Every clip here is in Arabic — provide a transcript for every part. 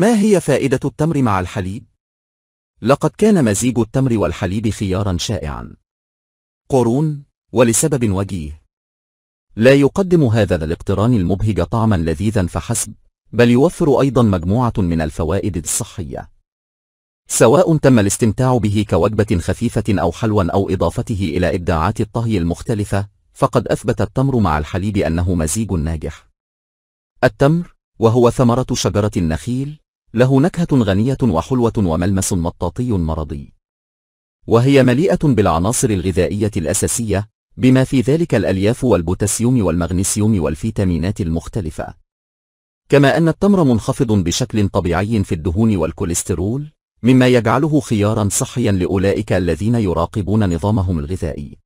ما هي فائدة التمر مع الحليب؟ لقد كان مزيج التمر والحليب خيارا شائعا قرون، ولسبب وجيه. لا يقدم هذا الاقتران المبهج طعما لذيذا فحسب، بل يوفر أيضا مجموعة من الفوائد الصحية، سواء تم الاستمتاع به كوجبة خفيفة أو حلوا أو إضافته إلى إبداعات الطهي المختلفة. فقد أثبت التمر مع الحليب أنه مزيج ناجح. التمر، وهو ثمرة شجرة النخيل، له نكهة غنية وحلوة وملمس مطاطي مرضي، وهي مليئة بالعناصر الغذائية الأساسية بما في ذلك الألياف والبوتاسيوم والمغنيسيوم والفيتامينات المختلفة. كما أن التمر منخفض بشكل طبيعي في الدهون والكوليسترول، مما يجعله خيارا صحيا لأولئك الذين يراقبون نظامهم الغذائي.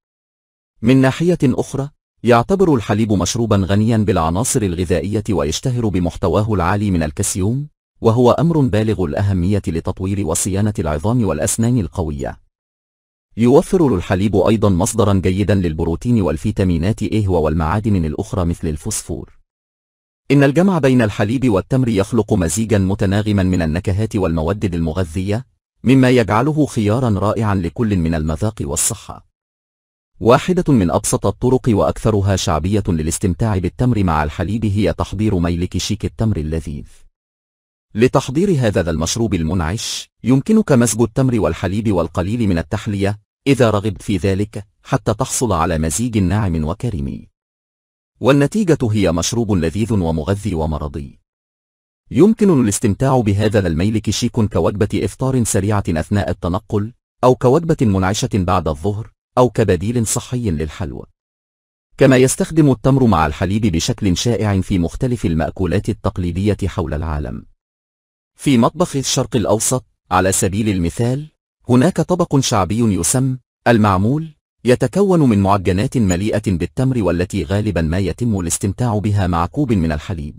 من ناحية أخرى، يعتبر الحليب مشروبا غنيا بالعناصر الغذائية ويشتهر بمحتواه العالي من الكالسيوم، وهو أمر بالغ الأهمية لتطوير وصيانة العظام والأسنان القوية. يوفر الحليب أيضا مصدرا جيدا للبروتين والفيتامينات A والمعادن الأخرى مثل الفوسفور. إن الجمع بين الحليب والتمر يخلق مزيجا متناغما من النكهات والمواد المغذية، مما يجعله خيارا رائعا لكل من المذاق والصحة. واحدة من أبسط الطرق وأكثرها شعبية للاستمتاع بالتمر مع الحليب هي تحضير ميلك شيك التمر اللذيذ. لتحضير هذا المشروب المنعش، يمكنك مزج التمر والحليب والقليل من التحلية إذا رغبت في ذلك، حتى تحصل على مزيج ناعم وكريمي، والنتيجة هي مشروب لذيذ ومغذي ومرضي. يمكن الاستمتاع بهذا الميلك شيك كوجبة إفطار سريعة أثناء التنقل، أو كوجبة منعشة بعد الظهر، أو كبديل صحي للحلوى. كما يستخدم التمر مع الحليب بشكل شائع في مختلف المأكولات التقليدية حول العالم. في مطبخ الشرق الأوسط، على سبيل المثال، هناك طبق شعبي يسمى المعمول، يتكون من معجنات مليئة بالتمر والتي غالبا ما يتم الاستمتاع بها مع كوب من الحليب.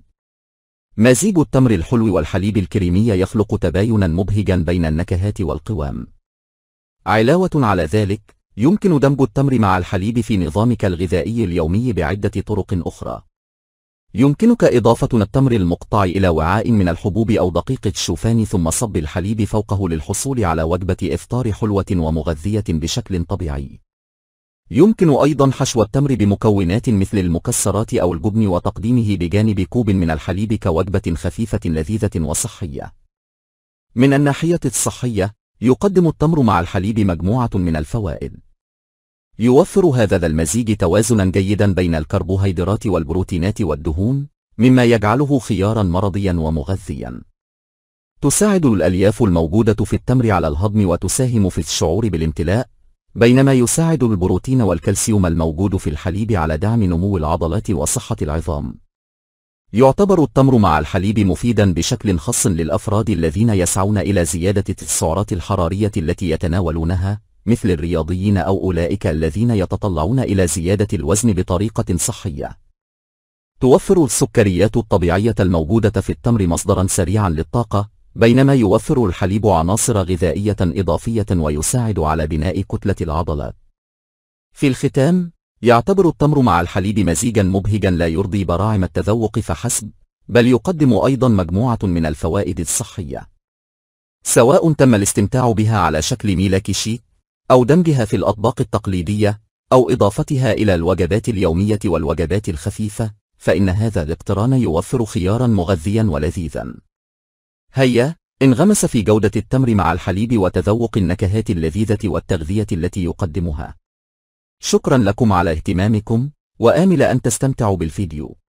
مزيج التمر الحلو والحليب الكريمي يخلق تباينا مبهجا بين النكهات والقوام. علاوة على ذلك، يمكن دمج التمر مع الحليب في نظامك الغذائي اليومي بعدة طرق أخرى. يمكنك إضافة التمر المقطع إلى وعاء من الحبوب أو دقيق الشوفان، ثم صب الحليب فوقه للحصول على وجبة إفطار حلوة ومغذية بشكل طبيعي. يمكن أيضا حشو التمر بمكونات مثل المكسرات أو الجبن وتقديمه بجانب كوب من الحليب كوجبة خفيفة لذيذة وصحية. من الناحية الصحية، يقدم التمر مع الحليب مجموعة من الفوائد. يوفر هذا المزيج توازنا جيدا بين الكربوهيدرات والبروتينات والدهون، مما يجعله خيارا مرضيا ومغذيا. تساعد الألياف الموجودة في التمر على الهضم وتساهم في الشعور بالامتلاء، بينما يساعد البروتين والكالسيوم الموجود في الحليب على دعم نمو العضلات وصحة العظام. يعتبر التمر مع الحليب مفيدا بشكل خاص للأفراد الذين يسعون إلى زيادة السعرات الحرارية التي يتناولونها، مثل الرياضيين أو أولئك الذين يتطلعون إلى زيادة الوزن بطريقة صحية. توفر السكريات الطبيعية الموجودة في التمر مصدرا سريعا للطاقة، بينما يوفر الحليب عناصر غذائية إضافية ويساعد على بناء كتلة العضلات. في الختام، يعتبر التمر مع الحليب مزيجا مبهجا لا يرضي براعم التذوق فحسب، بل يقدم أيضا مجموعة من الفوائد الصحية، سواء تم الاستمتاع بها على شكل ميلك شيك، أو دمجها في الأطباق التقليدية، أو إضافتها إلى الوجبات اليومية والوجبات الخفيفة، فإن هذا الاقتران يوفر خيارا مغذيا ولذيذا. هيا انغمس في جودة التمر مع الحليب وتذوق النكهات اللذيذة والتغذية التي يقدمها. شكرا لكم على اهتمامكم، وآمل أن تستمتعوا بالفيديو.